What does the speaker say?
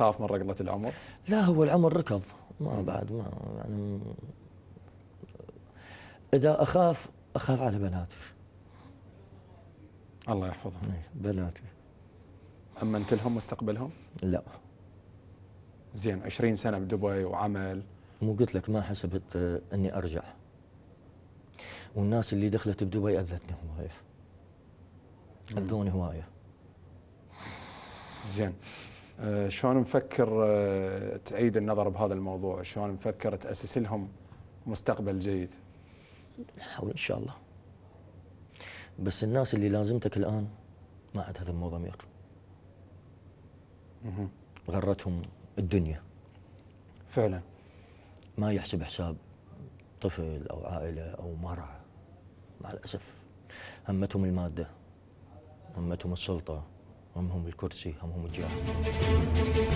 تخاف من ركضة العمر؟ لا هو العمر ركض، ما بعد ما يعني إذا أخاف على بناتي. الله يحفظهم. بناتي. أمنت لهم مستقبلهم؟ لا. زين 20 سنة بدبي وعمل. مو قلت لك ما حسبت إني أرجع. والناس اللي دخلت بدبي أذتني هواية. أذوني هواية. زين. شلون مفكر تعيد النظر بهذا الموضوع؟ شلون مفكر تأسس لهم مستقبل جيد؟ نحاول إن شاء الله. بس الناس اللي لازمتك الآن ما عاد هذا مو ضمير. غرتهم الدنيا. فعلا. ما يحسب حساب طفل أو عائلة أو مرأة. مع الأسف. همتهم المادة. همتهم السلطة. همهم الكرسي، همهم الجاه.